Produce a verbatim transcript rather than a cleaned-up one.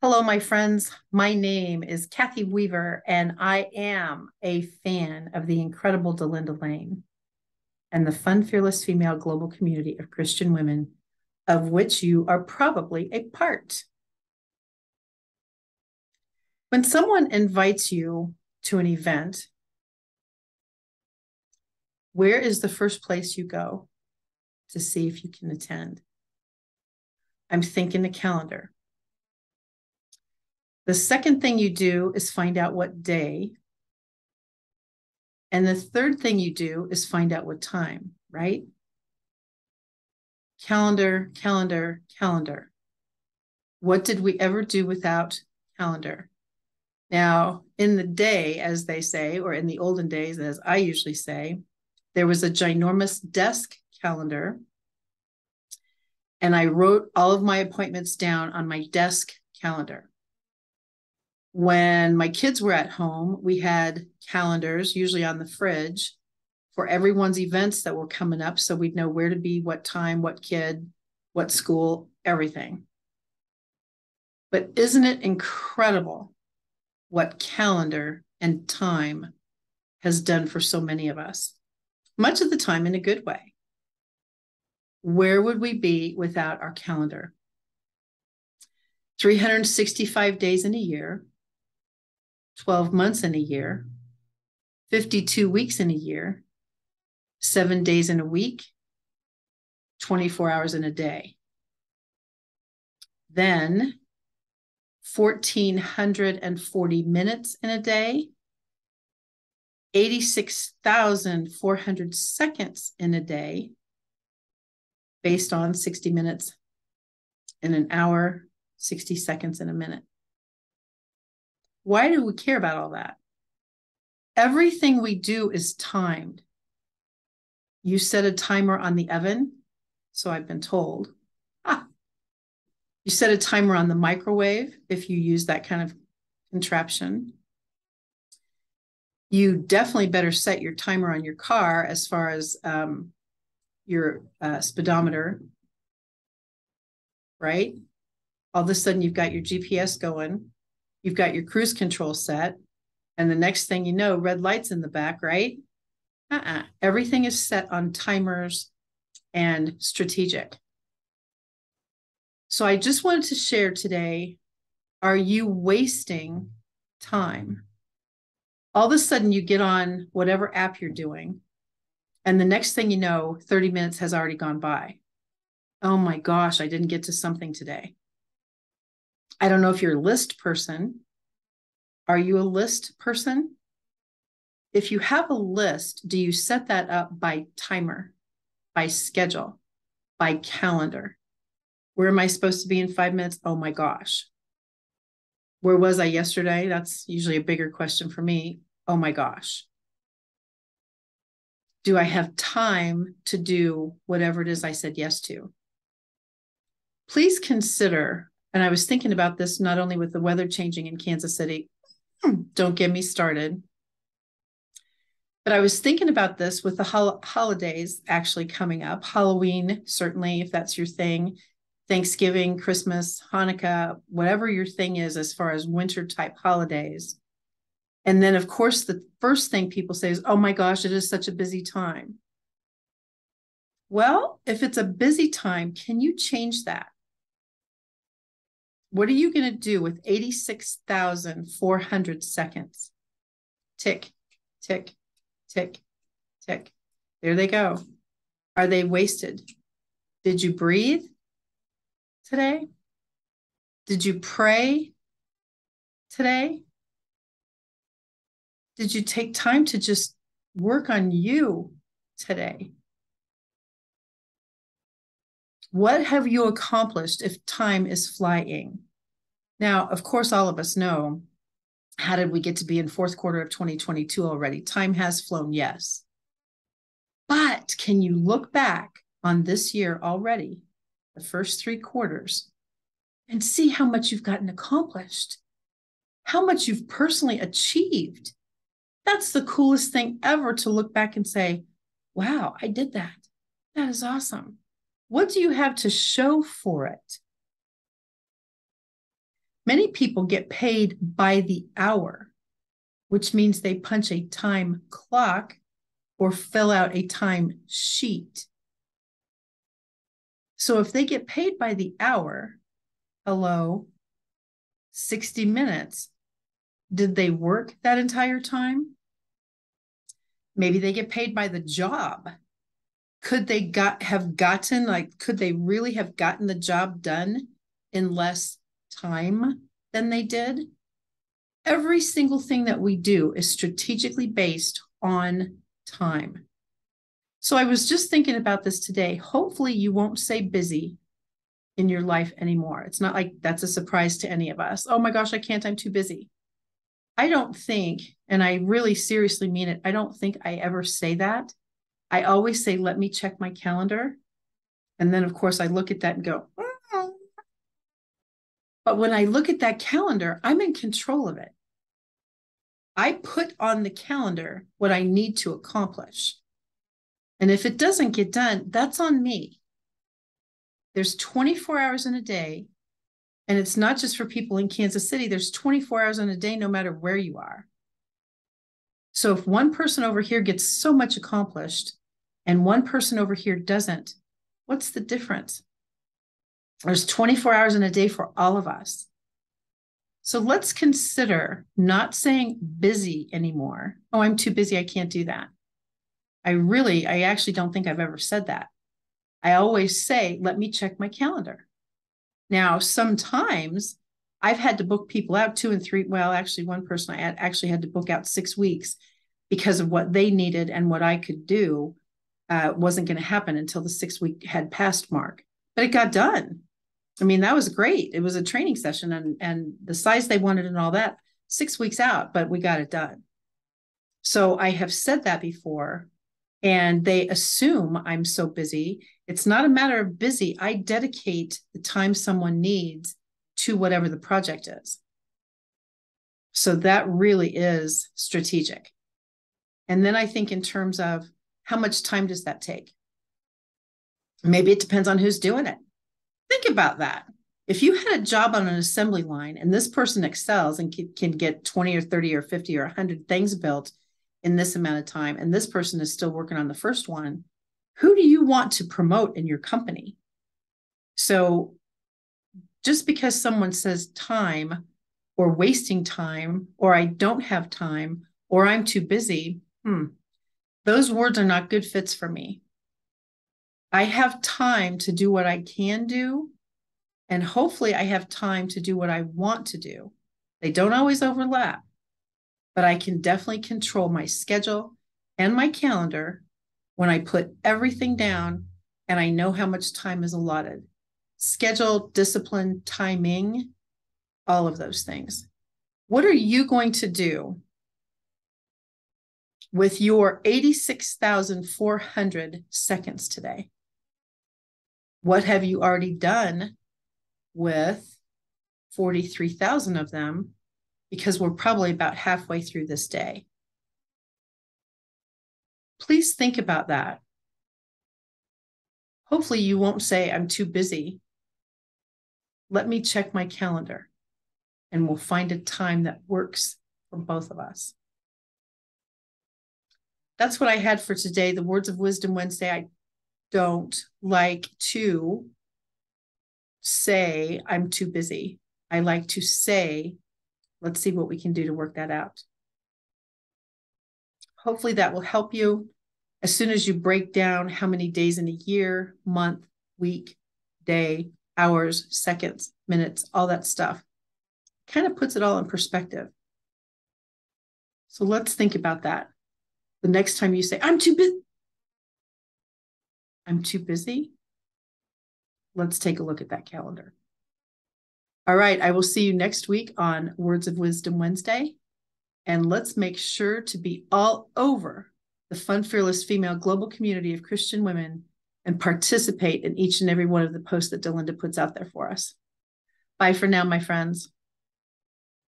Hello, my friends. My name is Kathy Weaver, and I am a fan of the incredible Delinda Layne and the fun, fearless female global community of Christian women, of which you are probably a part. When someone invites you to an event, where is the first place you go to see if you can attend? I'm thinking the calendar. The second thing you do is find out what day. And the third thing you do is find out what time, right? Calendar, calendar, calendar. What did we ever do without calendar? Now, in the day, as they say, or in the olden days, as I usually say, there was a ginormous desk calendar. And I wrote all of my appointments down on my desk calendar. When my kids were at home, we had calendars, usually on the fridge, for everyone's events that were coming up, so we'd know where to be, what time, what kid, what school, everything. But isn't it incredible what calendar and time has done for so many of us? Much of the time in a good way. Where would we be without our calendar? three hundred sixty-five days in a year, twelve months in a year, fifty-two weeks in a year, seven days in a week, twenty-four hours in a day. Then one thousand four hundred forty minutes in a day, eighty-six thousand four hundred seconds in a day, based on sixty minutes in an hour, sixty seconds in a minute. Why do we care about all that? Everything we do is timed. You set a timer on the oven, so I've been told. Ah. You set a timer on the microwave if you use that kind of contraption. You definitely better set your timer on your car as far as um, your uh, speedometer, right? All of a sudden, you've got your G P S going, you've got your cruise control set, and the next thing you know, red light's in the back, right? Uh-uh. Everything is set on timers and strategic. So I just wanted to share today, are you wasting time? All of a sudden, you get on whatever app you're doing, and the next thing you know, thirty minutes has already gone by. Oh my gosh, I didn't get to something today. I don't know if you're a list person. Are you a list person? If you have a list, do you set that up by timer, by schedule, by calendar? Where am I supposed to be in five minutes? Oh my gosh. Where was I yesterday? That's usually a bigger question for me. Oh my gosh. Do I have time to do whatever it is I said yes to? Please consider. And I was thinking about this not only with the weather changing in Kansas City, don't get me started, but I was thinking about this with the hol- holidays actually coming up. Halloween, certainly, if that's your thing, Thanksgiving, Christmas, Hanukkah, whatever your thing is as far as winter type holidays. And then, of course, the first thing people say is, oh my gosh, it is such a busy time. Well, if it's a busy time, can you change that? What are you going to do with eighty-six thousand four hundred seconds? Tick, tick, tick, tick. There they go. Are they wasted? Did you breathe today? Did you pray today? Did you take time to just work on you today? What have you accomplished if time is flying? Now, of course, all of us know, how did we get to be in fourth quarter of twenty twenty-two already? Time has flown, yes. But can you look back on this year already, the first three quarters, and see how much you've gotten accomplished, how much you've personally achieved? That's the coolest thing ever, to look back and say, wow, I did that. That is awesome. What do you have to show for it? Many people get paid by the hour, which means they punch a time clock or fill out a time sheet. So if they get paid by the hour, hello, sixty minutes, did they work that entire time? Maybe they get paid by the job. Could they got have gotten, like, could they really have gotten the job done in less time than they did? Every single thing that we do is strategically based on time. So I was just thinking about this today. Hopefully you won't say busy in your life anymore. It's not like that's a surprise to any of us. Oh my gosh, I can't, I'm too busy. I don't think, and I really seriously mean it, I don't think I ever say that. I always say, let me check my calendar. And then, of course, I look at that and go, mm-hmm. But when I look at that calendar, I'm in control of it. I put on the calendar what I need to accomplish. And if it doesn't get done, that's on me. There's twenty-four hours in a day. And it's not just for people in Kansas City. There's twenty-four hours in a day, no matter where you are. So if one person over here gets so much accomplished and one person over here doesn't, what's the difference? There's twenty-four hours in a day for all of us. So let's consider not saying busy anymore. Oh, I'm too busy. I can't do that. I really, I actually don't think I've ever said that. I always say, let me check my calendar. Now, sometimes I've had to book people out two and three. Well, actually, one person I had actually had to book out six weeks because of what they needed, and what I could do uh, wasn't going to happen until the six week had passed mark. But it got done. I mean, that was great. It was a training session and, and the size they wanted and all that, six weeks out, but we got it done. So I have said that before, and they assume I'm so busy. It's not a matter of busy. I dedicate the time someone needs to whatever the project is. So that really is strategic. And then I think in terms of how much time does that take? Maybe it depends on who's doing it. Think about that. If you had a job on an assembly line and this person excels and can get twenty or thirty or fifty or one hundred things built in this amount of time, and this person is still working on the first one, who do you want to promote in your company? So just because someone says time or wasting time or I don't have time or I'm too busy, hmm, those words are not good fits for me. I have time to do what I can do, and hopefully I have time to do what I want to do. They don't always overlap, but I can definitely control my schedule and my calendar when I put everything down and I know how much time is allotted. Schedule, discipline, timing, all of those things. What are you going to do with your eighty-six thousand four hundred seconds today? What have you already done with forty-three thousand of them? Because we're probably about halfway through this day. Please think about that. Hopefully you won't say, I'm too busy. Let me check my calendar, and we'll find a time that works for both of us. That's what I had for today, the Words of Wisdom Wednesday. I don't like to say I'm too busy. I like to say, let's see what we can do to work that out. Hopefully that will help you. As soon as you break down how many days in a year, month, week, day, hours, seconds, minutes, all that stuff, kind of puts it all in perspective. So let's think about that. The next time you say, I'm too busy. I'm too busy. Let's take a look at that calendar. All right, I will see you next week on Words of Wisdom Wednesday. And let's make sure to be all over the Fun, Fearless Female global community of Christian women and participate in each and every one of the posts that Delinda puts out there for us. Bye for now, my friends.